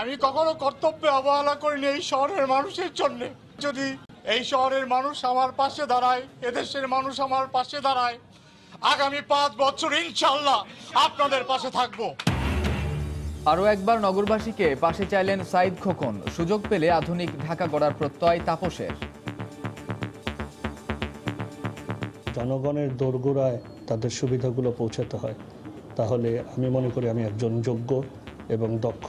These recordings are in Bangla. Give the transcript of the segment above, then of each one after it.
আমি কখনো কর্তব্য অবহেলা করিনি এই শহরের মানুষের জন্য। যদি এই শহরের মানুষ আমার পাশে দাঁড়ায়, এদেশের মানুষ আমার পাশে দাঁড়ায়, আগামী ৫ বছর ইনশাআল্লাহ আপনাদের পাশে থাকবো। আরও একবার নগরবাসীকে পাশে চাইলেন সাইদ খোকন, সুযোগ পেলে আধুনিক ঢাকা গড়ার প্রত্যয় তাপসের। জনগণের দোরগোড়ায় তাদের সুবিধাগুলো পৌঁছাতে হয়, তাহলে আমি মনে করি আমি একজন যোগ্য এবং দক্ষ।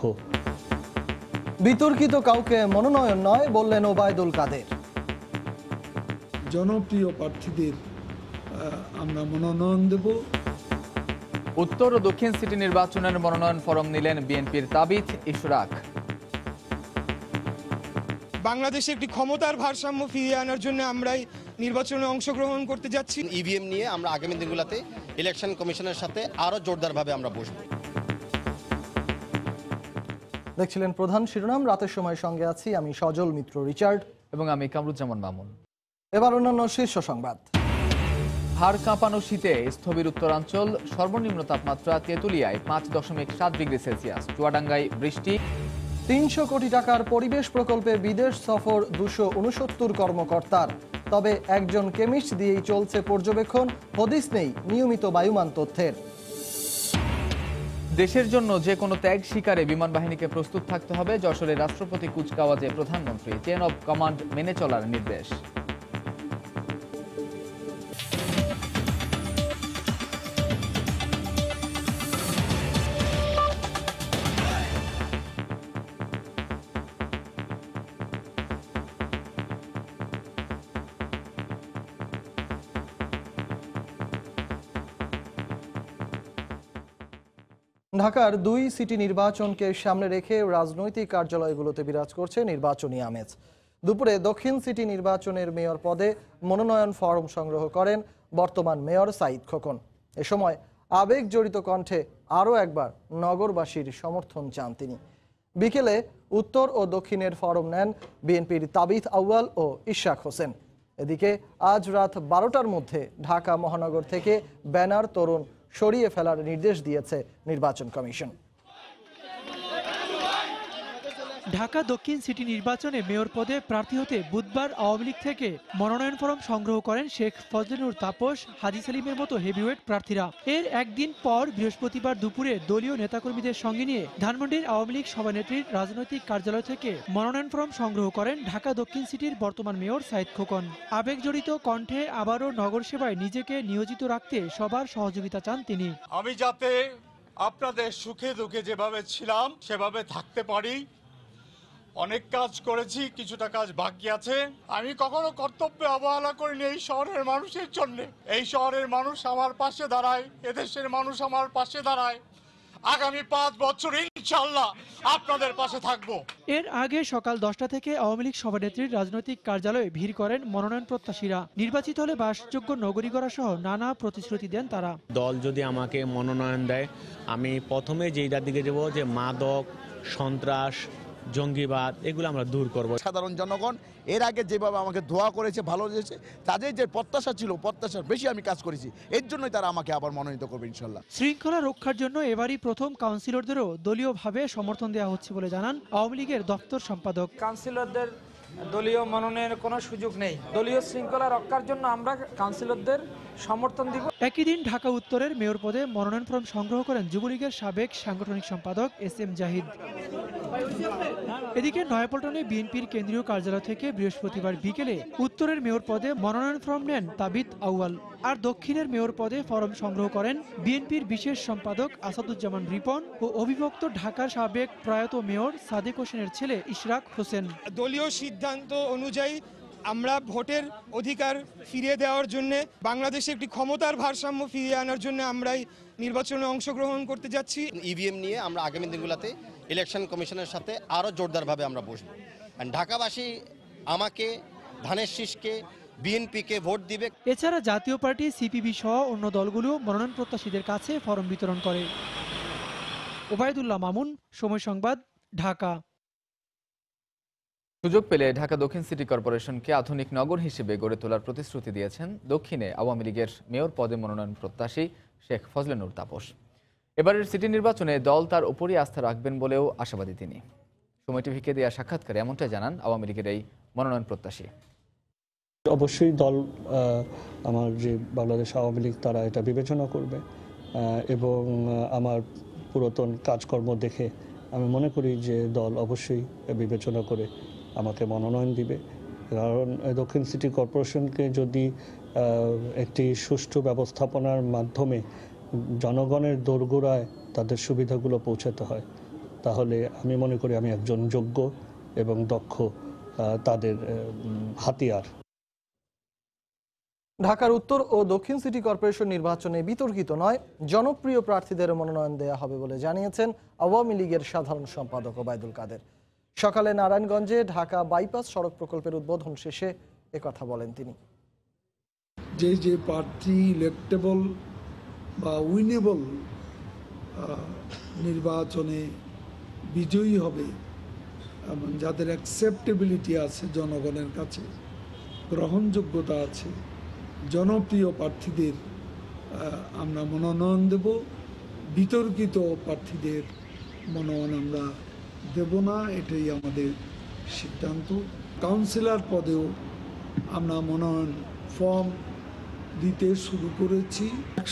বিতর্কিত কাউকে মনোনয়ন নয়, বললেন ওবায়দুল কাদের। জনপ্রিয় প্রার্থীদের আমরা মনোনয়ন দেব। উত্তর ও দক্ষিণ সিটি নির্বাচনের মনোনয়ন ফরম নিলেন বিএনপির তাবিথ ইশরাক। বাংলাদেশে একটি ক্ষমতার ভারসাম্য ফিরিয়ে আনার জন্য আমরাই নির্বাচনে অংশগ্রহণ করতে যাচ্ছি। ইভিএম নিয়ে আমরা আগামী দিনগুলোতে ইলেকশন কমিশনের সাথে আরো জোরদারভাবে আমরা বসব। দেখছিলেন প্রধান শিরোনাম, রাতের সময় সঙ্গে আছি আমি সজল মিত্র রিচার্ড এবং আমি কামরুজ্জামান মামুন। এবার অন্যান্য শীর্ষ সংবাদ। হাড় কাঁপানো শীতে স্থবির উত্তরাঞ্চল, সর্বনিম্ন তাপমাত্রা তেঁতুলিয়ায় ৫.৭ ডিগ্রি সেলসিয়াস, চুয়াডাঙ্গায় বৃষ্টি। ৩০০ কোটি টাকার পরিবেশ প্রকল্পে বিদেশ সফর ২৬৯ কর্মকর্তার, তবে একজন কেমিস্ট দিয়েই চলছে পর্যবেক্ষণ, হদিস নেই নিয়মিত বায়ুমান তথ্যের। দেশের জন্য যে কোনো ত্যাগ শিকারে বিমান বাহিনীকে প্রস্তুত থাকতে হবে, যশোরের রাষ্ট্রপতি কুচকাওয়াজে প্রধানমন্ত্রী, চেইন অব কমান্ড মেনে চলার নির্দেশ। ঢাকার দুই সিটি নির্বাচনকে সামনে রেখে রাজনৈতিক কার্যালয়গুলোতে বিরাজ করছে নির্বাচনী আমেজ। দুপুরে দক্ষিণ সিটি নির্বাচনের মেয়র পদে মনোনয়ন ফরম সংগ্রহ করেন বর্তমান মেয়র সাইদ খোকন। এ সময় আবেগ জড়িত কণ্ঠে আরও একবার নগরবাসীর সমর্থন চান তিনি। বিকেলে উত্তর ও দক্ষিণের ফরম নেন বিএনপির তাবিথ আউয়াল ও ইশাক হোসেন। এদিকে আজ রাত ১২টার মধ্যে ঢাকা মহানগর থেকে ব্যানার তোরণ সরিয়ে ফেলার নির্দেশ দিয়েছে নির্বাচন কমিশন। ঢাকা দক্ষিণ সিটি নির্বাচনে মেয়র পদে প্রার্থী হতে বুধবার আওয়ামী লীগ থেকে মনোনয়ন ফরম সংগ্রহ করেন শেখ ফজলুর, তাপস, হাজি সেলিমের মতো হেভিওয়েট প্রার্থীরা। এর একদিন পর বৃহস্পতিবার দুপুরে দলীয় নেতাকর্মীদের সঙ্গে নিয়ে ধানমন্ডির আওয়ামী লীগ সভানেত্রীর রাজনৈতিক কার্যালয় থেকে মনোনয়ন ফরম সংগ্রহ করেন ঢাকা দক্ষিণ সিটির বর্তমান মেয়র সাইদ খোকন। আবেগজড়িত কণ্ঠে আবারও নগর সেবায় নিজেকে নিয়োজিত রাখতে সবার সহযোগিতা চান তিনি। আমি যাতে আপনাদের সুখে দুঃখে যেভাবে ছিলাম সেভাবে থাকতে পারি, অনেক কাজ করেছি, কিছুটা কাজ বাকি আছে। আমি কখনো কর্তব্য অবহেলা করিনি এই শহরের মানুষের জন্য। এই শহরের মানুষ আমার পাশে দাঁড়ায়, এদেশের মানুষ আমার পাশে দাঁড়ায়, আগামী ৫ বছর ইনশাআল্লাহ আপনাদের পাশে থাকবো। এর আগে সকাল ১০টা থেকে আওয়ামী লীগ সভানেত্রীর রাজনৈতিক কার্যালয়ে ভিড় করেন মনোনয়ন প্রত্যাশীরা। নির্বাচিত হলে বাসযোগ্য নগরী গড়া সহ নানা প্রতিশ্রুতি দেন তারা। দল যদি আমাকে মনোনয়ন দেয়, আমি প্রথমে যেইটার দিকে যাব যে মাদক, সন্ত্রাস, জঙ্গিবাদ, এগুলো আমরা দূর করব। সাধারণ জনগণ এর আগে যেভাবে আমাকে দোয়া করেছে, ভালো লেগেছে, তাদের যে প্রত্যাশা ছিল, প্রত্যাশার বেশি আমি কাজ করেছি, এর জন্যই তারা আমাকে আবার মনোনীত করবে ইনশাআল্লাহ। শৃঙ্খলা রক্ষার জন্য এবারই প্রথম কাউন্সিলরদেরও দলীয়ভাবে সমর্থন দেওয়া হচ্ছে বলে জানান আওয়ামী লীগের দপ্তর সম্পাদক। কাউন্সিলরদের দলীয় মনোনয়নের কোনো সুযোগ নেই, দলীয় শৃঙ্খলা রক্ষার জন্য আমরা কাউন্সিলরদের সমর্থন দিব। একই দিন ঢাকা উত্তরের মেয়র পদে মনোনয়ন ফরম সংগ্রহ করেন যুবলীগের সাবেক সাংগঠনিক সম্পাদক এস এম জাহিদ। এদিকে নয়াপল্টনে বিএনপির কেন্দ্রীয় কার্যালয় থেকে বৃহস্পতিবার বিকেলে উত্তরের মেয়র পদে মনোনয়ন ফরম নেন তাবিথ আউয়াল, আর দক্ষিণের মেয়র পদে ফরম সংগ্রহ করেন বিএনপির বিশেষ সম্পাদক আসাদুজ্জামান রিপন ও অবিভক্ত ঢাকার সাবেক প্রয়াত মেয়র সাদেক হোসেনের ছেলে ইশরাক হোসেন। দলীয় সিদ্ধান্ত অনুযায়ী আমরা ভোটের অধিকার ফিরিয়ে দেওয়ার জন্য, বাংলাদেশে একটি ক্ষমতার ভারসাম্য ফিরিয়ে আনার জন্য আমরাই নির্বাচনে অংশগ্রহণ করতে যাচ্ছি। ইভিএম নিয়ে আমরা আগামী দিনগুলোতে ইলেকশন কমিশনের সাথে আরও জোরদারভাবে আমরা বসব। ঢাকাবাসী আমাকে, ধানের শীষকে, বিএনপিকে ভোট দিবে। এছাড়া জাতীয় পার্টি, সিপিবি সহ অন্য দলগুলো মনোনয়ন প্রত্যাশীদের কাছে ফরম বিতরণ করে। ওবায়দুল্লাহ মামুন, সময় সংবাদ, ঢাকা। সুযোগ পেলে ঢাকা দক্ষিণ সিটি কর্পোরেশনকে আধুনিক নগর হিসেবে গড়ে তোলার প্রতিশ্রুতি দিয়েছেন দক্ষিণে আওয়ামী লীগের মেয়র পদে মনোনয়ন প্রত্যাশী শেখ ফজলে নূর তাপস। এবারের সিটি নির্বাচনে দল তার উপরই আস্থা রাখবেন বলেও আশাবাদী তিনি। সোমাই টিভিকে দেয়া সাক্ষাৎকারে এমনটা জানান আওয়ামী লীগের এই মনোনয়ন প্রত্যাশী। অবশ্যই দল আমার যে বাংলাদেশ আওয়ামী লীগ তারা এটা বিবেচনা করবে এবং আমার পুরাতন কাজকর্ম দেখে আমি মনে করি যে দল অবশ্যই বিবেচনা করে আমাকে মনোনয়ন দিবে। কারণ দক্ষিণ সিটি কর্পোরেশনকে যদি একটি সুষ্ঠু ব্যবস্থাপনার মাধ্যমে জনগণের দোরগোড়ায় তাদের সুবিধাগুলো পৌঁছাতে হয় তাহলে আমি মনে করি আমি একজন যোগ্য এবং দক্ষ তাদের হাতিয়ার। ঢাকার উত্তর ও দক্ষিণ সিটি কর্পোরেশন নির্বাচনে বিতর্কিত নয় জনপ্রিয় প্রার্থীদের মনোনয়ন দেয়া হবে বলে জানিয়েছেন আওয়ামী লীগের সাধারণ সম্পাদক ওবায়দুল কাদের। সকালে নারায়ণগঞ্জে ঢাকা বাইপাস সড়ক প্রকল্পের উদ্বোধন শেষে একথা বলেন তিনি। যে যে প্রার্থী ইলেক্টেবল বা উইনেবল নির্বাচনে বিজয়ী হবে, যাদের অ্যাকসেপ্টেবিলিটি আছে জনগণের কাছে, গ্রহণযোগ্যতা আছে, জনপ্রিয় প্রার্থীদের আমরা মনোনয়ন দেব। বিতর্কিত প্রার্থীদের মনোনয়ন আমরা দেব না, এটাই আমাদের সিদ্ধান্ত। কাউন্সিলর পদেও আমরা মনোনয়ন ফর্ম দিতে শুরু করেছি।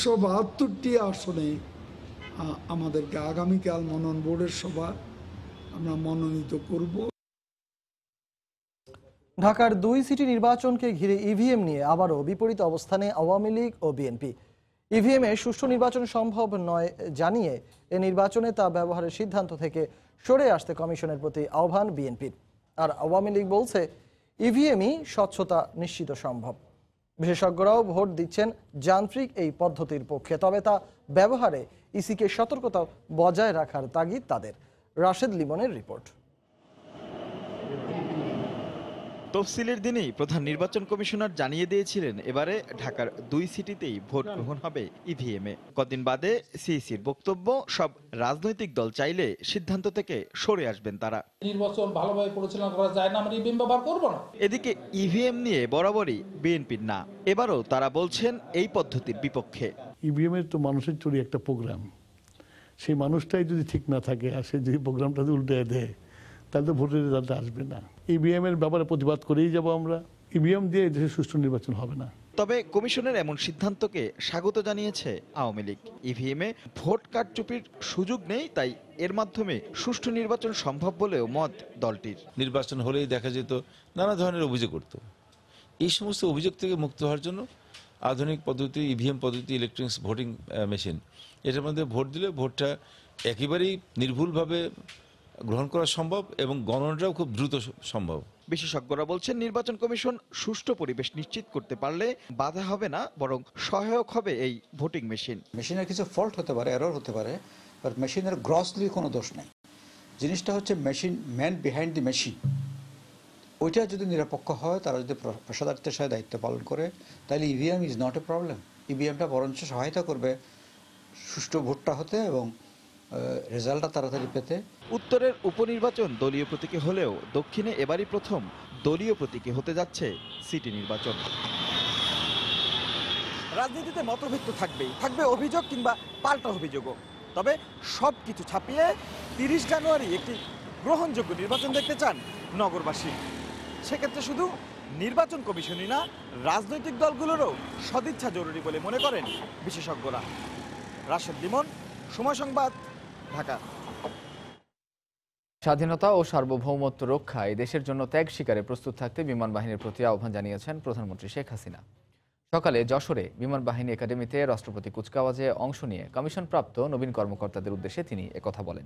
172টি আসনে আমাদেরকে আগামীকাল মনোনয়ন বোর্ডের সভা আমরা মনোনীত করব। ঢাকার দুই সিটি নির্বাচনকে ঘিরে ইভিএম নিয়ে আবারও বিপরীত অবস্থানে আওয়ামী লীগ ও বিএনপি। ইভিএমে সুষ্ঠু নির্বাচন সম্ভব নয় জানিয়ে এ নির্বাচনে তা ব্যবহারের সিদ্ধান্ত থেকে সরে আসতে কমিশনের প্রতি আহ্বান বিএনপির। আর আওয়ামী লীগ বলছে ইভিএমই স্বচ্ছতা নিশ্চিত সম্ভব। বিশেষজ্ঞরাও ভোট দিচ্ছেন যান্ত্রিক এই পদ্ধতির পক্ষে, তবে তা ব্যবহারে ইসিকে সতর্কতা বজায় রাখার তাগিদ তাদের। রাশেদ লিমনের রিপোর্ট। তফসিলের দিনেই প্রধান নির্বাচন কমিশনার জানিয়ে দিয়েছিলেন এবারে ঢাকার দুই সিটিতেই ভোট গ্রহণ হবে ইভিএমে। কদিন বাদে সিইসির বক্তব্য, সব রাজনৈতিক দল চাইলে সিদ্ধান্ত থেকে সরে আসবেন তারা। নির্বাচন ভালোভাবে পরিচালনা করা যায় না, আমরা ইভিএম ব্যবহার করব না। এদিকে ইভিএম নিয়ে বরাবরই বিএনপির না, এবারও তারা বলছেন এই পদ্ধতির বিপক্ষে। ইভিএম এর তো মানুষের চুরি একটা প্রোগ্রাম, সেই মানুষটাই যদি ঠিক না থাকে আর সে যদি প্রোগ্রামটা উল্টে দেয় তাহলে তো ভোটের রেজাল্ট আসবে না। ইভিএম এর ব্যাপারে প্রতিবাদ করেই যাব আমরা। ইভিএম দিয়ে দেশে সুষ্ঠু নির্বাচন হবে না। তবে কমিশনের এমন সিদ্ধান্তকে স্বাগত জানিয়েছে আওয়ামী লীগ। ইভিএম এ ভোট কারচুপির সুযোগ নেই, তাই এর মাধ্যমে সুষ্ঠু নির্বাচন সম্ভব বলেও মত দলটির। নির্বাচন হলেই দেখা যেত নানা ধরনের অভিযোগ করত। এই সমস্ত অভিযোগ থেকে মুক্ত হওয়ার জন্য আধুনিক পদ্ধতি ইভিএম পদ্ধতি, ইলেকট্রনিক্স ভোটিং মেশিন, এটার মধ্যে ভোট দিলে ভোটটা একেবারেই নির্ভুলভাবে গ্রহণ করা সম্ভব এবং গণনাটাও খুব দ্রুত সম্ভব। বিশেষজ্ঞরা বলছেন নির্বাচন কমিশন সুষ্ঠু পরিবেশ নিশ্চিত করতে পারলে বাধা হবে না, বরং সহায়ক হবে এই ভোটিং মেশিন। মেশিনের কিছু ফল্ট হতে পারে, এরর হতে পারে, বাট মেশিনের গ্রসলি কোনো দোষ নাই। জিনিসটা হচ্ছে machine, man behind the machine, ওইটা যদি নিরপেক্ষ হয়, তারা যদি পেশাদারিত্বের সাথে দায়িত্ব পালন করে, তাহলে EVM is not a problem. ইভিএমটা বরঞ্চ সহায়তা করবে সুষ্ঠু ভোটটা হতে এবং রেজাল্টটা তাড়াতাড়ি পেতে। উত্তরের উপনির্বাচন দলীয় প্রতীকে হলেও দক্ষিণে এবারই প্রথম দলীয় প্রতীকে হতে যাচ্ছে সিটি নির্বাচন। রাজনীতিতে মতভিত্ত থাকবেই, থাকবে অভিযোগ কিংবা পাল্টা অভিযোগও। তবে সব কিছু ছাপিয়ে 30 জানুয়ারি একটি গ্রহণযোগ্য নির্বাচন দেখতে চান নগরবাসী। সেক্ষেত্রে শুধু নির্বাচন কমিশনই না, রাজনৈতিক দলগুলোরও সদিচ্ছা জরুরি বলে মনে করেন বিশেষজ্ঞরা। রাশেদ লিমন, সময় সংবাদ, ঢাকা। স্বাধীনতা ও সার্বভৌমত্ব রক্ষায় দেশের জন্য ত্যাগ স্বীকারে প্রস্তুত থাকতে বিমান বাহিনীর প্রতি আহ্বান জানিয়েছেন প্রধানমন্ত্রী শেখ হাসিনা। সকালে যশোরে বিমান বাহিনী একাডেমিতে রাষ্ট্রপতি কুচকাওয়াজে অংশ নিয়ে কমিশনপ্রাপ্ত নবীন কর্মকর্তাদের উদ্দেশ্যে তিনি একথা বলেন।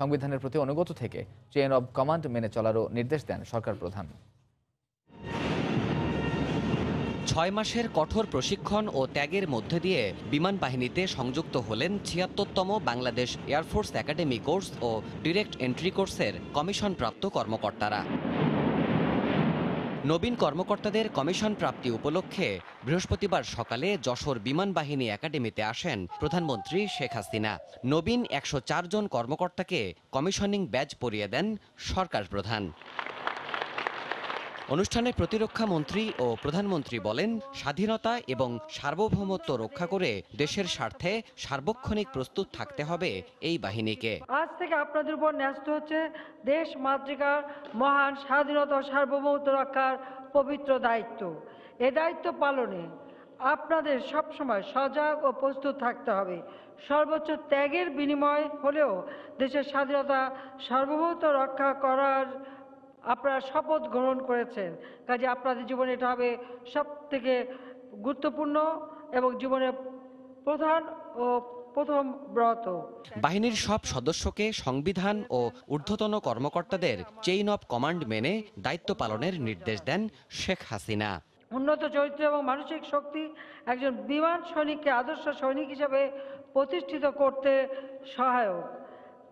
সংবিধানের প্রতি অনুগত থেকে চেইন অব কমান্ড মেনে চলারও নির্দেশ দেন সরকার প্রধান। 6 মাসের কঠোর প্রশিক্ষণ ও ত্যাগের মধ্যে দিয়ে বিমান বাহিনীতে সংযুক্ত হলেন 76তম বাংলাদেশ এয়ারফোর্স একাডেমি কোর্স ও ডিরেক্ট এন্ট্রি কোর্সের কমিশনপ্রাপ্ত কর্মকর্তারা। নবীন কর্মকর্তাদের কমিশন প্রাপ্তি উপলক্ষে বৃহস্পতিবার সকালে যশোর বিমান বাহিনী একাডেমিতে আসেন প্রধানমন্ত্রী শেখ হাসিনা। নবীন 104 জন কর্মকর্তাকে কমিশনিং ব্যাজ পরিয়ে দেন সরকার প্রধান। অনুষ্ঠানে প্রতিরক্ষা মন্ত্রী ও প্রধানমন্ত্রী বলেন স্বাধীনতা এবং সার্বভৌমত্ব রক্ষা করে দেশের স্বার্থে সার্বক্ষণিক প্রস্তুত থাকতে হবে এই বাহিনীকে। আজ থেকে আপনাদের উপর ন্যস্ত হচ্ছে দেশ মাতৃকার মহান স্বাধীনতা ও সার্বভৌমত্ব রক্ষার পবিত্র দায়িত্ব। এই দায়িত্ব পালনে আপনাদের সব সময় সজাগ ও প্রস্তুত থাকতে হবে। সর্বোচ্চ ত্যাগের বিনিময় হলেও দেশের স্বাধীনতা সার্বভৌমত্ব রক্ষা করার আপনারা শপথ গ্রহণ করেছেন, কাজে আপনাদের জীবনে এটা হবে সবথেকে গুরুত্বপূর্ণ এবং জীবনের প্রধান ও প্রথম ব্রত। বাহিনীর সব সদস্যকে সংবিধান ও ঊর্ধ্বতন কর্মকর্তাদের চেইন অফ কমান্ড মেনে দায়িত্ব পালনের নির্দেশ দেন শেখ হাসিনা। উন্নত চরিত্র এবং মানসিক শক্তি একজন বিমান সৈনিককে আদর্শ সৈনিক হিসাবে প্রতিষ্ঠিত করতে সহায়ক।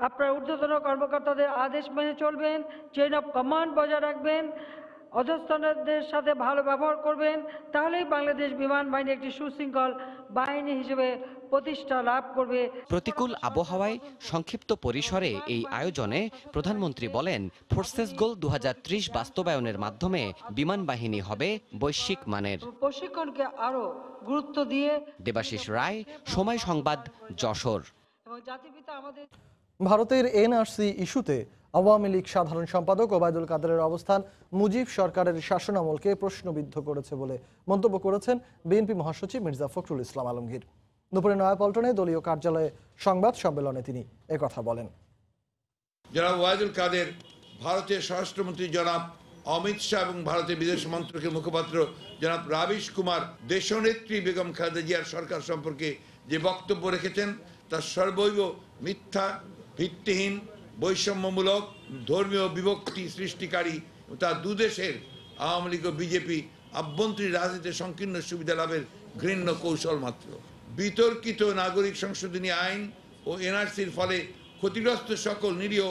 আপনারা ঊর্ধ্বতন কর্মকর্তাদের আদেশ মেনে চলবেন, চেইন অফ কমান্ড বজায় রাখবেন, অধস্তনদের সাথে ভালো ব্যবহার করবেন, তাহলেই বাংলাদেশ বিমান বাহিনী একটি সুশৃঙ্খল বাহিনী হিসেবে প্রতিষ্ঠা লাভ করবে। প্রতিকূল আবহাওয়ায় সংক্ষিপ্ত পরিসরে এই আয়োজনে প্রধানমন্ত্রী বলেন ফোর্সেস গোল 2030 বাস্তবায়নের মাধ্যমে বিমান বাহিনী হবে বৈশ্বিক মানের। প্রশিক্ষণকে আরো গুরুত্ব দিয়ে দেবাশিস রায়, সময় সংবাদ, যশোর। ভারতের এনআরসি ইস্যুতে আওয়ামী লীগ সাধারণ সম্পাদক ওবায়দুল কাদেরের অবস্থান মুজিব সরকারের শাসনামলকে প্রশ্নবিদ্ধ করেছে বলে মন্তব্য করেছেন বিএনপি মহাসচিব মির্জা ফখরুল ইসলাম আলমগীর। দুপুরে নয়াপল্টনে দলীয় কার্যালয়ে সংবাদ সম্মেলনে তিনি একথা বলেন। জনাব ওবায়দুল কাদের ভারতের স্বরাষ্ট্রমন্ত্রী জনাব অমিত শাহ এবং ভারতের বিদেশ মন্ত্রকের মুখপাত্র জনাব রাবিশ কুমার দেশনেত্রী বেগম খালেদা জিয়ার সরকার সম্পর্কে যে বক্তব্য রেখেছেন তা সর্বৈব মিথ্যা, ভিত্তিহীন, বৈষম্যমূলক, ধর্মীয় বিভক্তি সৃষ্টিকারী। তা দুদেশের আওয়ামী লীগ ও বিজেপি আভ্যন্তরীণ রাজনীতির সংকীর্ণ সুবিধা লাভের ঘৃণ্য কৌশল মাত্র। বিতর্কিত নাগরিক সংশোধনী আইন ও এনআরসির ফলে ক্ষতিগ্রস্ত সকল নিরীহ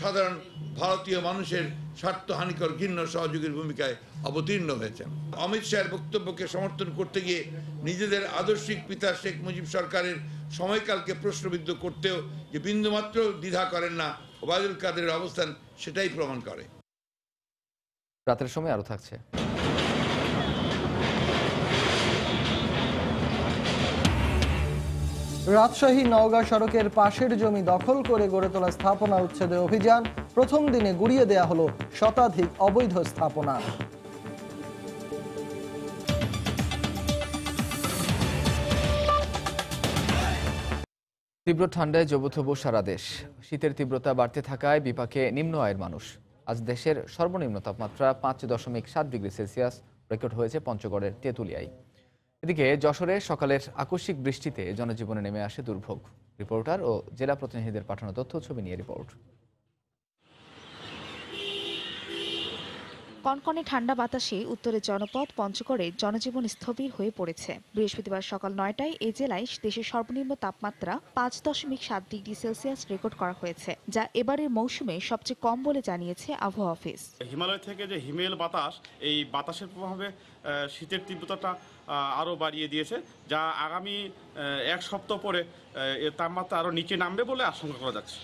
সাধারণ ভারতীয় মানুষের স্বার্থহানিকর ঘৃণ্য সহযোগীর ভূমিকায় অবতীর্ণ হয়েছেন। অমিত শাহের বক্তব্যকে সমর্থন করতে গিয়ে নিজেদের আদর্শিক পিতা শেখ মুজিব সরকারের সময়কালকে প্রশ্নবিদ্ধ করতেও যে বিন্দুমাত্র দ্বিধা করেন না ওবায়দুল কাদেরের অবস্থান সেটাই প্রমাণ করে। রাতের সময় আরো থাকছে। রাজশাহী নওগাঁ সড়কের পাশের জমি দখল করে গড়ে তোলা স্থাপনা উচ্ছেদে অভিযান, প্রথম দিনে গুড়িয়ে দেয়া হলো শতাধিক অবৈধ স্থাপনা। তীব্র ঠান্ডায় জবুথবু সারা দেশ। শীতের তীব্রতা বাড়তে থাকায় বিপাকে নিম্ন আয়ের মানুষ। আজ দেশের সর্বনিম্ন তাপমাত্রা 5.7 ডিগ্রি সেলসিয়াস রেকর্ড হয়েছে পঞ্চগড়ের তেঁতুলিয়ায়। এদিকে যশোরে সকালের আকস্মিক বৃষ্টিতে জনজীবনে নেমে আসে দুর্ভোগ। রিপোর্টার ও জেলা প্রতিনিধিদের পাঠানো তথ্য ছবি নিয়ে রিপোর্ট। কনকনে ঠান্ডা বাতাসে উত্তরের জনপদ পঞ্চগড়ে জনজীবন স্থবির হয়ে পড়েছে। বৃহস্পতিবার সকাল 9টায় এই জেলায় দেশের সর্বনিম্ন তাপমাত্রা 5.7 ডিগ্রি সেলসিয়াস রেকর্ড করা হয়েছে, যা এবারের মৌসুমে সবচেয়ে কম বলে জানিয়েছে আবহাওয়া অফিস। হিমালয় থেকে যে হিমেল বাতাস, এই বাতাসের প্রভাবে শীতের তীব্রতাটা আরও বাড়িয়ে দিয়েছে, যা আগামী এক সপ্তাহ পরে এর তাপমাত্রা আরও নিচে নামবে বলে আশঙ্কা করা যাচ্ছে।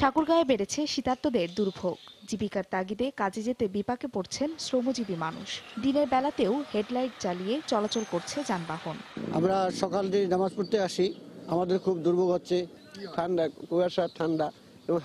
ঠাকুরগাঁয়ে বেড়েছে শীতার্তদের দুর্ভোগ। জীবিকার তাগিদে কাজে যেতে বিপাকে পড়ছেন শ্রমজীবী মানুষ। দিনের বেলাতেও হেডলাইট জ্বালিয়ে চলাচল করছে যানবাহন। আমরা সকাল দিয়ে নামাজ পড়তে আসি, আমাদের খুব দুর্ভোগ হচ্ছে, ঠান্ডা, কুয়াশা, ঠান্ডা,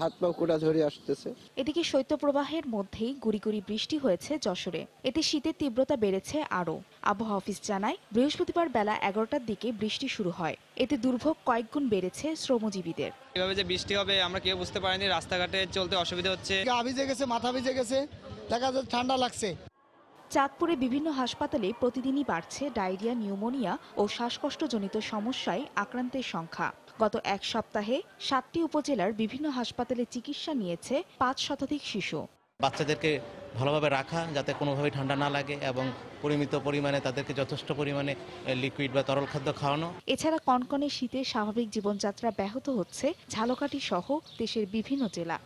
হাত পা কোটা ধরে আসতেছে। এদিকে শৈত্যপ্রবাহের মধ্যেই গুড়িগুড়ি বৃষ্টি হয়েছে যশোরে। এতে শীতের তীব্রতা বেড়েছে আরও। আবহাওয়া অফিস জানায় বৃহস্পতিবার বেলা 11টার দিকে বৃষ্টি শুরু হয়। এতে দুর্ভোগ কয়েক গুণ বেড়েছে শ্রমজীবীদের। এভাবে যে বৃষ্টি হবে আমরা কেউ বুঝতে পারিনি, রাস্তাঘাটে চলতে অসুবিধা হচ্ছে, গা ভিজে গেছে, মাথা ভিজে গেছে, দেখা যাচ্ছে ঠান্ডা লাগছে। চাঁদপুরে বিভিন্ন হাসপাতালে প্রতিদিনই বাড়ছে ডায়রিয়া, নিউমোনিয়া ও শ্বাসকষ্টজনিত সমস্যায় আক্রান্তের সংখ্যা। গত এক সপ্তাহে 7টি উপজেলার বিভিন্ন হাসপাতালে চিকিৎসা নিয়েছে 5 শতাধিক শিশু। বাচ্চাদেরকে ভালোভাবে রাখা, যাতে কোনোভাবে ঠান্ডা না লাগে, এবং পরিমিত পরিমাণে তাদেরকে যথেষ্ট পরিমাণে লিকুইড বা তরল খাদ্য খাওয়ানো। এছাড়া কনকনে শীতে স্বাভাবিক জীবনযাত্রা ব্যাহত হচ্ছে ঝালকাঠি সহ দেশের বিভিন্ন জেলা।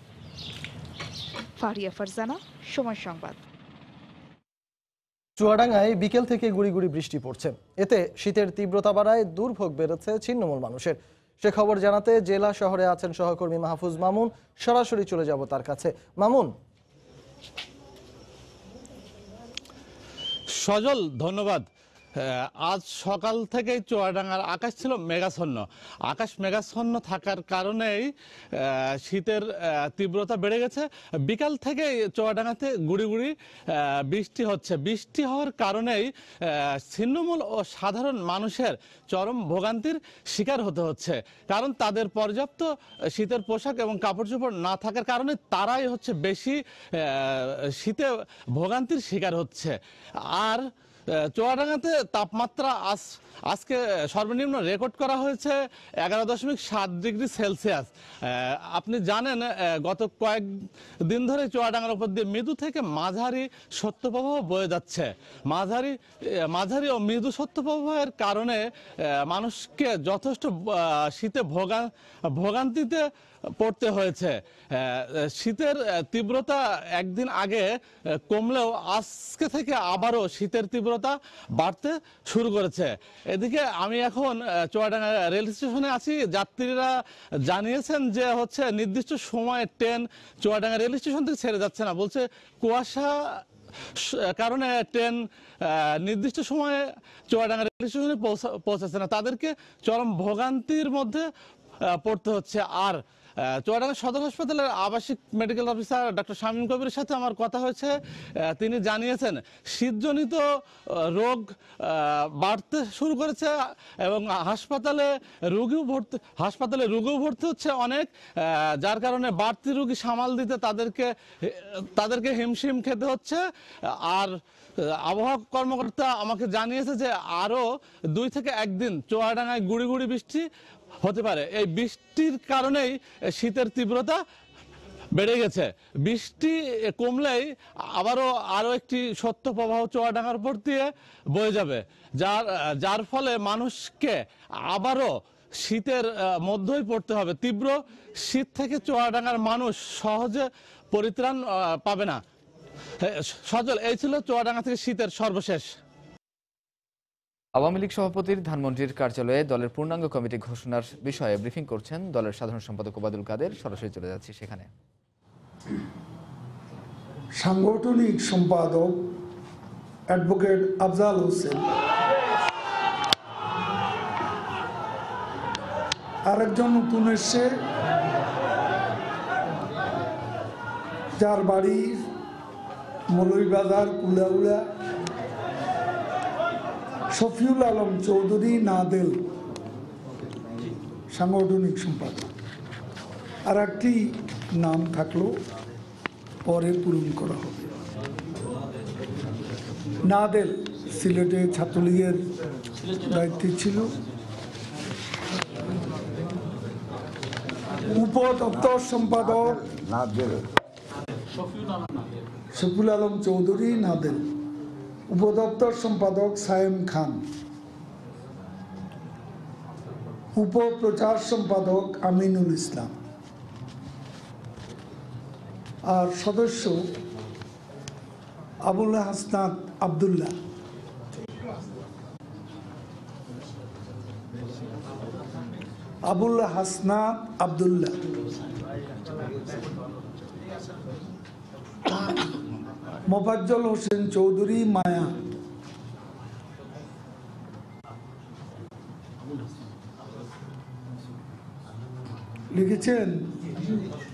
ফারিয়া ফারজানা, সময় সংবাদ। চুয়াডাঙ্গায় বিকেল থেকে গুড়ি গুড়ি বৃষ্টি পড়ছে। এতে শীতের তীব্রতা বাড়ায় দুর্ভোগ বেড়েছে ছিন্নমূল মানুষের। সে খবর জানাতে জেলা শহরে আছেন সহকর্মী মাহফুজ মামুন। সরাসরি চলে যাব তার কাছে। মামুন, সজল ধন্যবাদ আজ সকাল থেকেই চুয়াডাঙ্গার আকাশ ছিল মেঘাচ্ছন্ন আকাশ মেঘাচ্ছন্ন থাকার কারণেই শীতের তীব্রতা বেড়ে গেছে বিকাল থেকে চুয়াডাঙ্গাতে গুড়ি গুড়ি বৃষ্টি হচ্ছে বৃষ্টি হওয়ার কারণেই ছিন্নমূল ও সাধারণ মানুষের চরম ভোগান্তির শিকার হতে হচ্ছে কারণ তাদের পর্যাপ্ত শীতের পোশাক এবং কাপড়চোপড় না থাকার কারণে তারাই হচ্ছে বেশি শীতে ভোগান্তির শিকার হচ্ছে আর চুয়াডাঙ্গাতে তাপমাত্রা আজকে সর্বনিম্ন রেকর্ড করা হয়েছে 11.7 ডিগ্রি সেলসিয়াস আপনি জানেন গত কয়েক দিন ধরে চুয়াডাঙ্গার উপর দিয়ে মৃদু থেকে মাঝারি শৈত্যপ্রবাহ বয়ে যাচ্ছে মাঝারি ও মৃদু শৈত্যপ্রবাহের কারণে মানুষকে যথেষ্ট শীতে ভোগান্তিতে পড়তে হয়েছে শীতের তীব্রতা একদিন আগে কমলেও আজকে থেকে আবারও শীতের তীব্রতা বাড়তে শুরু করেছে এদিকে আমি এখন চুয়াডাঙ্গা রেল স্টেশনে আছি যাত্রীরা জানিয়েছেন যে হচ্ছে নির্দিষ্ট সময়ে ট্রেন চুয়াডাঙ্গা রেল স্টেশন থেকে ছেড়ে যাচ্ছে না বলছে কুয়াশা কারণে ট্রেন নির্দিষ্ট সময়ে চুয়াডাঙ্গা রেল স্টেশনে পৌঁছাচ্ছে না তাদেরকে চরম ভোগান্তির মধ্যে পড়তে হচ্ছে আর চুয়াডাঙ্গা সদর হাসপাতালের আবাসিক মেডিকেল অফিসার ডক্টর শামীম কবিরের সাথে আমার কথা হয়েছে তিনি জানিয়েছেন শীতজনিত রোগ বাড়তে শুরু করেছে এবং হাসপাতালে রোগীও ভর্তি হচ্ছে অনেক যার কারণে বাড়তি রোগী সামাল দিতে তাদেরকে হিমশিম খেতে হচ্ছে আর আবহাওয়া কর্মকর্তা আমাকে জানিয়েছে যে আরও 2 থেকে 1 দিন চুয়াডাঙ্গায় গুড়ি গুড়ি বৃষ্টি হতে পারে এই বৃষ্টির কারণেই শীতের তীব্রতা বেড়ে গেছে বৃষ্টি কমলেই আরও একটি শৈত্যপ্রবাহ চুয়াডাঙ্গার উপর দিয়ে বয়ে যাবে যার ফলে মানুষকে আবারও শীতের মধ্যেই পড়তে হবে তীব্র শীত থেকে চুয়াডাঙ্গার মানুষ সহজে পরিত্রাণ পাবে না সজল এই ছিল চুয়াডাঙ্গা থেকে শীতের সর্বশেষ আওয়ামী লীগ সভাপতির ধানমন্ডির কার্যালয়ে দলের পূর্ণাঙ্গ কমিটি ঘোষণার বিষয়ে ব্রিফিং করছেন দলের সাধারণ সম্পাদক ওবাদুল কাদের সরাসরি চলে যাচ্ছি সেখানে সাংগঠনিক সম্পাদক অ্যাডভোকেট আফজাল হোসেন আরেকজন নতুন এসে যার বাড়ি মৌলভীবাজার কুলাউড়া শফিউল আলম চৌধুরী নাদেল সাংগঠনিক সম্পাদক আর একটি নাম থাকলো পরে পূরণ করা হবে নাদেল সিলেটে ছাত্রলীগের দায়িত্বে ছিল উপদপ্তর সম্পাদক শফিউল আলম চৌধুরী নাদেল উপদপ্তর সম্পাদক সায়েম খান উপপ্রচার সম্পাদক আমিনুল ইসলাম আর সদস্য আবুল হাসনাত আবদুল্লাহ মোফাজ্জল হোসেন চৌধুরী মায়া লিখেছেন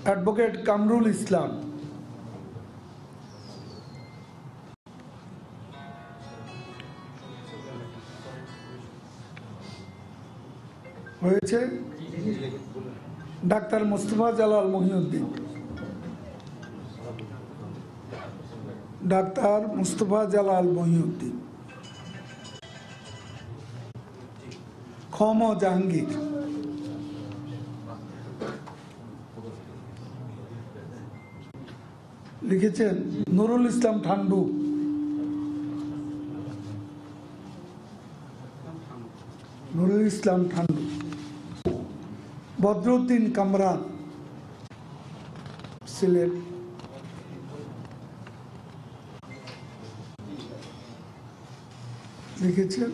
অ্যাডভোকেট কামরুল ইসলাম হয়েছে ডাক্তার মোস্তফা জালাল মহিউদ্দিন ডাক্তার মুস্তফা জালাল মহিউদ্দিন খম জাহাঙ্গীর লিখেছেন নুরুল ইসলাম ঠান্ডু বদরুদ্দিন কামরান সিলেট লিখেছেন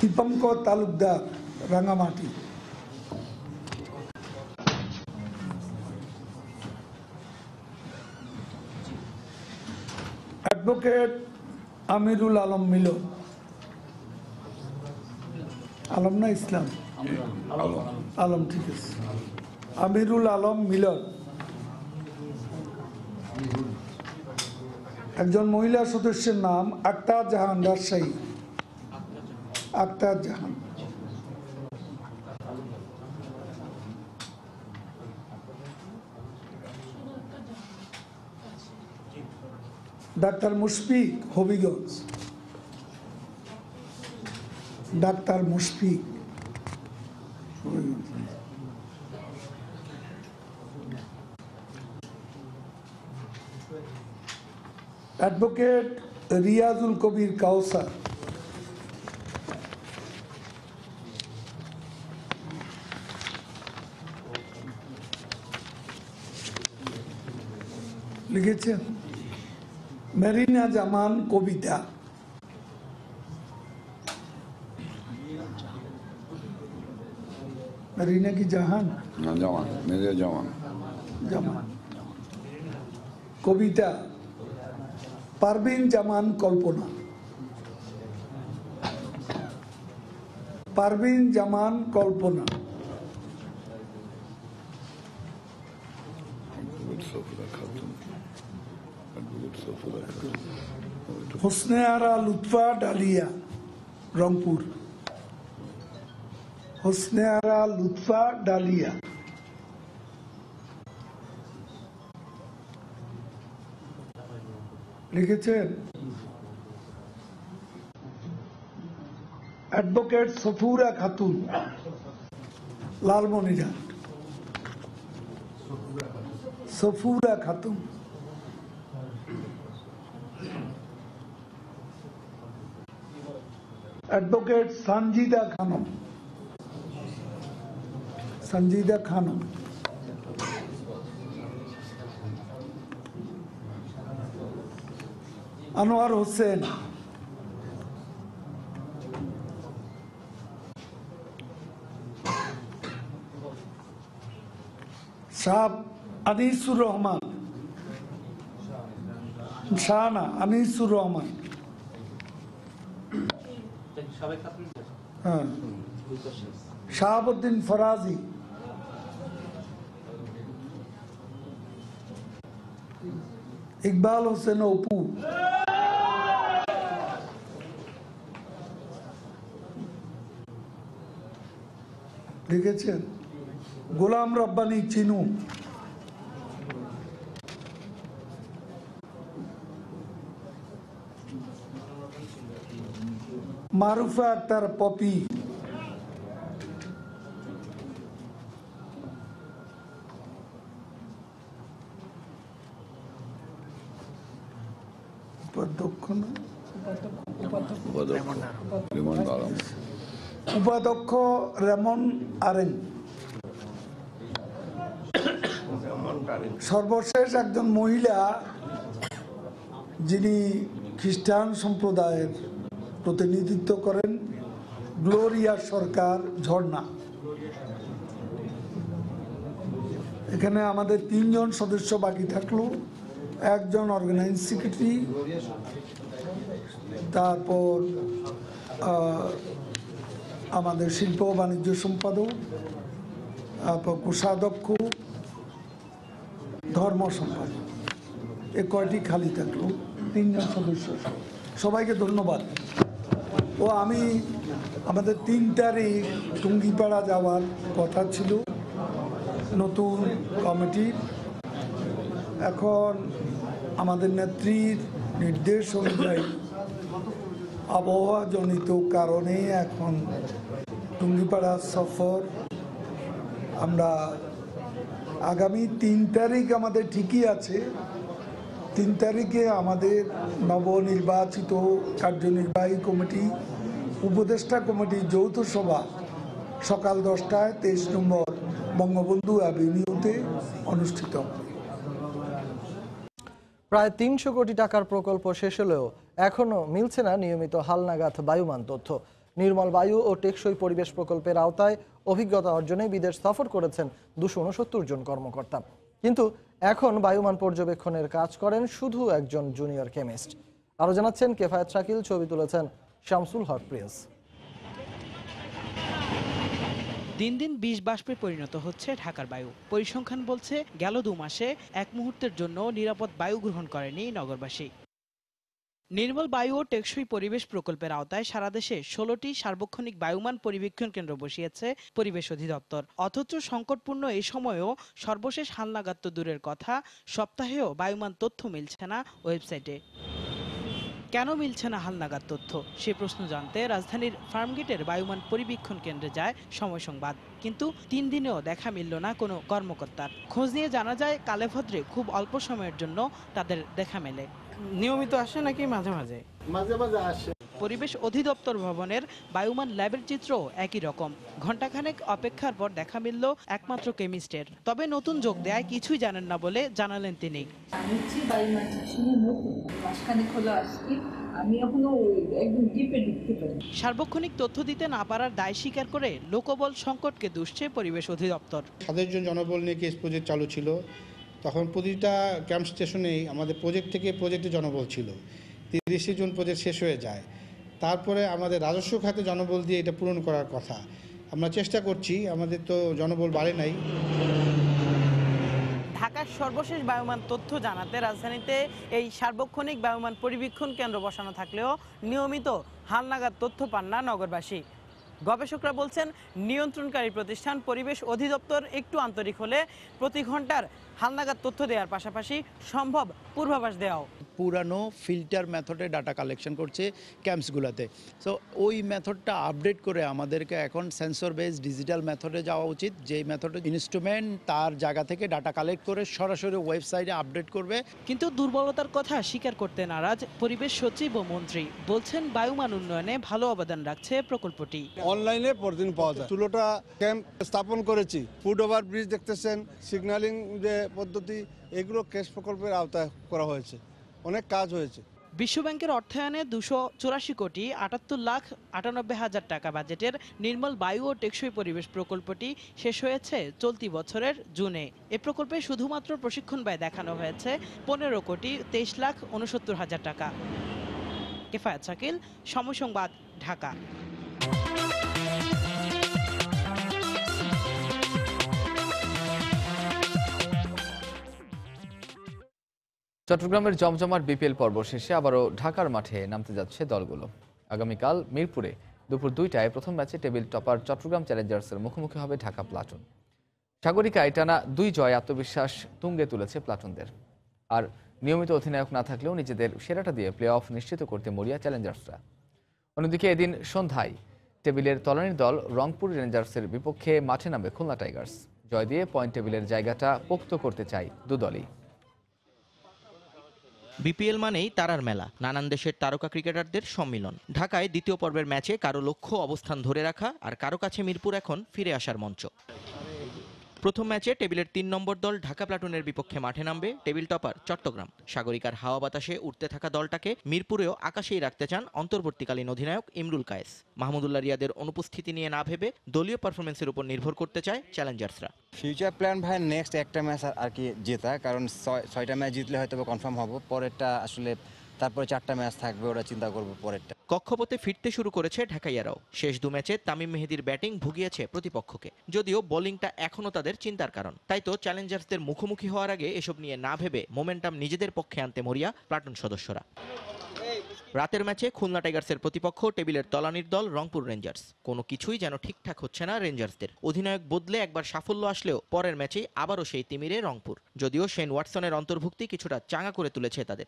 দীপঙ্কর তালুকদার রাঙামাটি অ্যাডভোকেট আমিরুল আলম মিলন আলম না ইসলাম আলম ঠিক আছে আমিরুল আলম মিলন একজন মহিলা সদস্যের নাম Akta Jahan Rajshahi Akta Jahan doctor Mushfiq Habiganj doctor Mushfiq advocate Riazul Kabir Kausar लिखे मेरिना जमान कविता मेरिना की जहान जमान मेरिना जमान जमान कविता परवीन जमान कल्पना परवीन जमान कल्पना हुस्ने आरा लुत्फा डालिया रंगपुर हुस्ने आरा लुत्फा डालिया लिखे एडवोकेट सफुरा खातून लालमनिरहाट सफुरा खातून एडवोकेट संजीदा खानम अनवार हुसैन साहब अनीसुर रहमान शाना अनीसुर रहमान शाहबुद्दीन फराजी इकबाल हुसैन ओपू लिखे गुलाम रब्बानी चिनू मारूफा अख्तर पॉपी उपाध्यक्ष रेमन आरेन सर्वशेष एक जन महिला जिनी ख्रिस्टान सम्प्रदाय प्रतिनिधित्व करें ग्लोरिया सरकार झर्णा एखाने आमादेर तीन जन सदस्य बाकी थाकलो एक जन अर्गानाइज सेक्रेटारी तारपर आमादेर शिल्प वाणिज्य सम्पादक तारपर कोषाध्यक्ष धर्म सम्पादक एक कयटी खाली थाकलो तीन जन सदस्य सबाइके धन्यवाद ओ आमी आमादेर 3 तारीख टुंगीपाड़ा जावार कथा छिलो नतून कमिटी एखन आमादेर नेत्रीर निर्देश अनुयायी आबहावा जनित कारणे एखन टुंगीपाड़ा सफर आमरा आगामी 3 तारीख आमादेर ठीकई आछे 3 तारीखे आमादेर नवनिर्वाचित कार्यनिर्वाही कमिटी उपदेष्टा कमिटी যৌথ सभा सकाल 10টায় 23 নম্বর বঙ্গবন্ধু অ্যাভিনিউতে অনুষ্ঠিত প্রায় 300 কোটি টাকার প্রকল্প শেষ হলেও এখনো মিলছে না নিয়মিত হালনাগাদ বায়ুমান তথ্য নির্মল বায়ু ও টেকসই পরিবেশ প্রকল্পের আওতায় অভিজ্ঞতা অর্জনে বিদেশ সফর করেছেন 269 জন কর্মকর্তা কিন্তু এখন বায়ুমান পর্যবেক্ষণের কাজ করেন শুধু একজন জুনিয়র কেমিস্ট আরো জানাচ্ছেন কেফায়েত শাকিল, ছবি তুলেছেন শামসুল হক প্রিন্স। दिन दिन बीज बाष्पे परिणत होच्छे ढाकार वायु। परिसंख्यान बोलछे गेलो दो मासे एक मुहूर्तेर जोन्नो निरापद वायु ग्रहण करेनी नगरबासी। निर्मल वायु और टेकसई परिवेश प्रकल्पेर आवताय सारा देशे 16टी सार्वक्षणिक वायुमान परिवेक्षण केंद्र बसिয়েছে परिवेश अधिदप्तर। অথচ সংকটপূর্ণ এই সময়ও সর্বশেষ হালনাগাদ তো দূরের কথা, সপ্তাহেও वायुमान তথ্য মিলছে না ওয়েবসাইটে। কেন মিলছে না হালনাগাদ তথ্য, সে প্রশ্ন জানতে রাজধানীর ফার্মগেটের বায়ুমান পরিবেক্ষণ কেন্দ্রে যায় সময় সংবাদ। কিন্তু তিন দিনেও দেখা মিলল না কোনো কর্মকর্তার। খোঁজ নিয়ে জানা যায় কালেভদ্রে খুব অল্প সময়ের জন্য তাদের দেখা মেলে। নিয়মিত আসে নাকি মাঝে মাঝে? মাঝে মাঝে আসে। পরিবেশ অধিদপ্তর ভবনের বায়ুমান ল্যাবের চিত্র একই রকম। ঘণ্টাখানেক অপেক্ষার পর দেখা মিলল একমাত্র কেমিস্টের। তবে নতুন যোগ দেয় কিছুই জানেন না বলে জানালেন তিনি। সার্বক্ষণিক তথ্য দিতে না পারার দায় স্বীকার করে লোকবল সংকটকে দুষছে পরিবেশ অধিদপ্তর। 7 জন জনবল নিয়ে কেস প্রজেক্ট চালু ছিল, তখন প্রতিটা ক্যাম্প স্টেশনেই আমাদের প্রজেক্ট থেকে প্রজেক্টে জনবল ছিল। 30 জুন প্রজেক্ট শেষ হয়ে যায়, তারপরে আমাদের রাজস্ব খাতে জনবল দিয়ে এটা পূরণ করার কথা। আমরা চেষ্টা করছি, আমাদের তো জনবল বাড়ে নাই। ঢাকার সর্বশেষ বায়ুমান তথ্য জানাতে রাজধানীতে এই সার্বক্ষণিক বায়ুমান পরিবেক্ষণ কেন্দ্র বসানো থাকলেও নিয়মিত হালনাগাদ তথ্য পান না নগরবাসী। গবেষকরা বলছেন নিয়ন্ত্রণকারী প্রতিষ্ঠান পরিবেশ অধিদপ্তর একটু আন্তরিক হলে প্রতি ঘন্টার হালনাগাদ তথ্য দেওয়ার পাশাপাশি সম্ভব পূর্বাভাস দেওয়াও। পুরানো ফিল্টার মেথডে ডাটা কালেকশন করছে ক্যাম্পসগুলোতে, সো ওই মেথডটা আপডেট করে আমাদেরকে এখন সেন্সর বেস ডিজিটাল মেথডে যাওয়া উচিত। যেই মেথডে ইনস্ট্রুমেন্ট তার জায়গা থেকে ডাটা কালেক্ট করে সরাসরি ওয়েবসাইটে আপডেট করবে। কিন্তু দুর্বলতার কথা স্বীকার করতে নারাজ পরিবেশ সচিব ও মন্ত্রী। বলছেন বায়ুমান উন্নয়নে ভালো অবদান রাখছে প্রকল্পটি। অনলাইনে প্রতিদিন পাওয়া যায়। 16টা ক্যাম্প স্থাপন করেছি। ফুড ওভার ব্রিজ দেখতেছেন, সিগন্যালিং যে পদ্ধতি, এগুলো ক্যাশ প্রকল্পের আওতায় করা হয়েছে। অনেক কাজ হয়েছে। বিশ্বব্যাংকের অর্থায়নে 284,78,98,000 টাকা বাজেটের নির্মল বায়ু ও টেকসই পরিবেশ প্রকল্পটি শেষ হয়েছে চলতি বছরের জুনে। এ প্রকল্পে শুধুমাত্র প্রশিক্ষণ ব্যয় দেখানো হয়েছে 15,23,69,000 টাকা। কেফায়েত শাকিল, সময় সংবাদ, ঢাকা। চট্টগ্রামের জমজমাট বিপিএল পর্ব শেষে আবারও ঢাকার মাঠে নামতে যাচ্ছে দলগুলো। আগামীকাল মিরপুরে দুপুর 2টায় প্রথম ম্যাচে টেবিল টপার চট্টগ্রাম চ্যালেঞ্জার্সের মুখোমুখি হবে ঢাকা প্লাটুন। সাগরিকায় টানা 2 জয় আত্মবিশ্বাস তুঙ্গে তুলেছে প্লাটুনদের। আর নিয়মিত অধিনায়ক না থাকলেও নিজেদের সেরাটা দিয়ে প্লে অফ নিশ্চিত করতে মরিয়া চ্যালেঞ্জার্সরা। অন্যদিকে এদিন সন্ধ্যায় টেবিলের তলানির দল রংপুর রেঞ্জার্সের বিপক্ষে মাঠে নামবে খুলনা টাইগার্স। জয় দিয়ে পয়েন্ট টেবিলের জায়গাটা পোক্ত করতে চায় দুদলই। বিপিএল মানেই তারার মেলা, নানান দেশের তারকা ক্রিকেটারদের সম্মিলন। ঢাকায় দ্বিতীয় পর্বের ম্যাচে কারো লক্ষ্য অবস্থান ধরে রাখা, আর কারো কাছে মিরপুর এখন ফিরে আসার মঞ্চ। প্রথম ম্যাচে টেবিলের 3 নম্বর দল ঢাকা প্লাটুনের বিপক্ষে মাঠে নামবে টেবিল টপার চট্টগ্রাম। সাগরিকার হাওয়া বাতাসে উঠতে থাকা দলটাকে মিরপুরেও আকাশেই রাখতে চান অন্তর্বর্তীকালীন অধিনায়ক ইমরুল কায়েস। মাহমুদুল্লাহ রিয়াদের অনুপস্থিতি নিয়ে না ভেবে দলীয় পারফরমেন্সের উপর নির্ভর করতে চায় চ্যালেঞ্জার্সরা। ফিউচার প্ল্যান ভাই, নেক্সট একটা ম্যাচ আর কি জেতা, কারণ 6টা ম্যাচ জিতলে হয়তো কনফার্ম হবো। পরেরটা আসলে, তারপরে 4টা ম্যাচ থাকবে, ওরা চিন্তা করবো পরেরটা। কক্ষপথে ফিরতে শুরু করেছে ঢাকাইয়ারাও। শেষ 2 ম্যাচে তামিম মেহেদির ব্যাটিং ভুগিয়েছে প্রতিপক্ষকে, যদিও বোলিংটা এখনও তাদের চিন্তার কারণ। তাই তো চ্যালেঞ্জার্সদের মুখোমুখি হওয়ার আগে এসব নিয়ে না ভেবে মোমেন্টাম নিজেদের পক্ষে আনতে মরিয়া প্লাটুন সদস্যরা। রাতের ম্যাচে খুলনা টাইগার্সের প্রতিপক্ষ টেবিলের তলানির দল রংপুর রেঞ্জার্স। কোনো কিছুই যেন ঠিকঠাক হচ্ছে না রেঞ্জার্সদের। অধিনায়ক বদলে একবার সাফল্য আসলেও পরের ম্যাচেই আবারও সেই তিমিরে রংপুর। যদিও শেন ওয়াটসনের অন্তর্ভুক্তি কিছুটা চাঙা করে তুলেছে তাদের।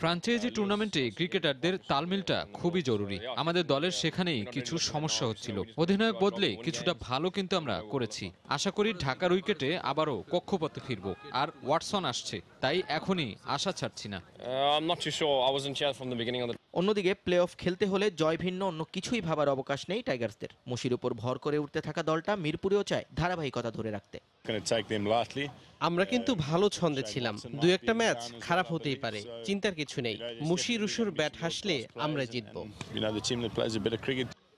ফ্রাঞ্চাইজি টুর্নামেন্টে ক্রিকেটারদের তালমিলটা খুবই জরুরি। আমাদের দলের সেখানেই কিছু সমস্যা হচ্ছিল। অধিনায়ক বদলে কিছুটা ভালো কিন্তু আমরা করেছি। আশা করি ঢাকার উইকেটে আবারও কক্ষপথে ফিরব। আর ওয়াটসন আসছে, তাই এখনই আশা ছাড়ছি না। অন্যদিকে প্লে অফ খেলতে হলে জয় ভিন্ন অন্য কিছুই ভাবার অবকাশ নেই টাইগার্সদের। মুশির উপর ভর করে উঠতে থাকা দলটা মিরপুরেও চায় ধারাবাহিকতা ধরে রাখতে। আমরা কিন্তু ভালো ছন্দে ছিলাম, 2-1টা ম্যাচ খারাপ হতেই পারে, চিন্তার কিছু নেই। মুশির ব্যাট হাসলে আমরা জিতব।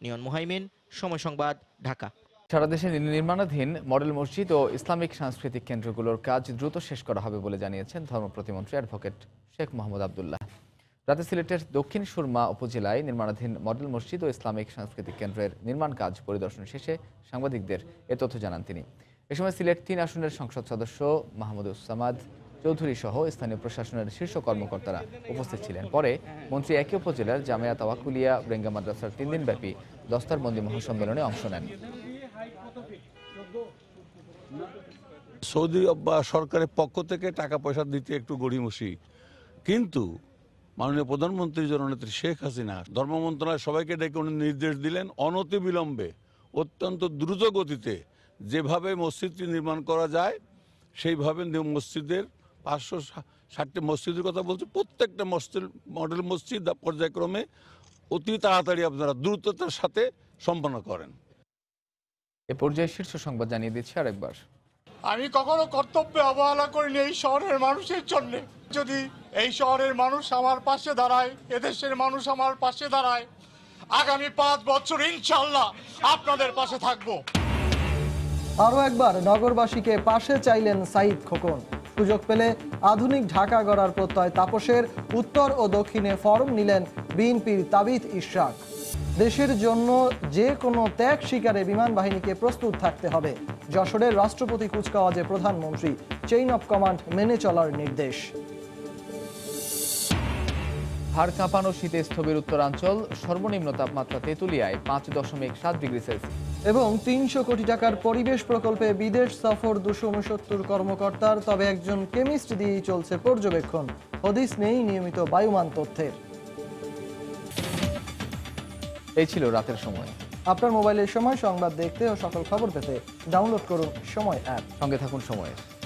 নিয়ন মুহাইমিন, সময় সংবাদ, ঢাকা। সারা দেশে নির্মাণাধীন মডেল মসজিদ ও ইসলামিক সাংস্কৃতিক কেন্দ্রগুলোর কাজ দ্রুত শেষ করা হবে বলে জানিয়েছেন ধর্ম প্রতিমন্ত্রী অ্যাডভোকেট শেখ মোহাম্মদ আব্দুল্লাহ। রাতে সিলেটের দক্ষিণ সুরমা উপজেলায় নির্মাণাধীন মডেল মসজিদ ও ইসলামিক সাংস্কৃতিক কেন্দ্রের নির্মাণ কাজ পরিদর্শন শেষে সাংবাদিকদের এ তথ্য জানান তিনি। এ সময় সিলেট ৩ আসনের সংসদ সদস্য মাহমুদ উসামাদ চৌধুরী সহ স্থানীয় প্রশাসনের শীর্ষ কর্মকর্তারা উপস্থিত ছিলেন। পরে মন্ত্রী একই উপজেলার জামিয়া তাওয়াক্কুলিয়া ব্রেঙ্গা মাদ্রাসার 3 দিনব্যাপী দস্তারবন্দি মহাসম্মেলনে অংশ নেন। সৌদি সরকারের পক্ষ থেকে টাকা পয়সা দিতে একটু গড়িমসি, কিন্তু মাননীয় প্রধানমন্ত্রী জননেত্রী শেখ হাসিনা ধর্ম মন্ত্রণালয় সবাইকে ডেকে উনি নির্দেশ দিলেন অনতিবিলম্বে অত্যন্ত দ্রুত গতিতে যেভাবে মসজিদটি নির্মাণ করা যায় সেইভাবে মসজিদের 560টি মসজিদের কথা বলছে, প্রত্যেকটা মসজিদ মডেল মসজিদ পর্যায়ক্রমে অতি তাড়াতাড়ি আপনারা দ্রুততার সাথে সম্পন্ন করেন। এ পর্যায়ে শীর্ষ সংবাদ জানিয়ে দিচ্ছি আরেকবার। আমি কখনো কর্তব্য অবহেলা করিনি এই শহরের মানুষের জন্য। যদি এই শহরের মানুষ আমার পাশে দাঁড়ায়, এদেশের মানুষ আমার পাশে দাঁড়ায়, আগামী 5 বছর ইনশাল্লাহ আপনাদের পাশে থাকবো। আরও একবার নগরবাসীকে পাশে চাইলেন সাঈদ খোকন। সুযোগ পেলে আধুনিক ঢাকা গড়ার প্রত্যয় তাপসের। উত্তর ও দক্ষিণে ফরম নিলেন বিএনপির তাবিথ ইশরাক। দেশের জন্য যে কোনো ত্যাগ শিকারে বিমান বাহিনীকে প্রস্তুত থাকতে হবে, যশোরের রাষ্ট্রপতি কুচকাওয়াজে প্রধানমন্ত্রী। চেইন অব কমান্ড মেনে চলার নির্দেশ। হাড় কাঁপানো শীতে স্থবির উত্তরাঞ্চল, সর্বনিম্ন তাপমাত্রা তেঁতুলিয়ায় 5.7 ডিগ্রি সেলসিয়াস এবং 300 কোটি টাকার পরিবেশ প্রকল্পে বিদেশ সফর 269 কর্মকর্তার, তবে একজন কেমিস্ট দিয়েই চলছে পর্যবেক্ষণ। হদিস নেই নিয়মিত বায়ুমান তথ্যের। এই ছিল রাতের সময়। আপনার মোবাইলের সময় সংবাদ দেখতে ও সকল খবর পেতে ডাউনলোড করুন সময় অ্যাপ। সঙ্গে থাকুন সময়ের।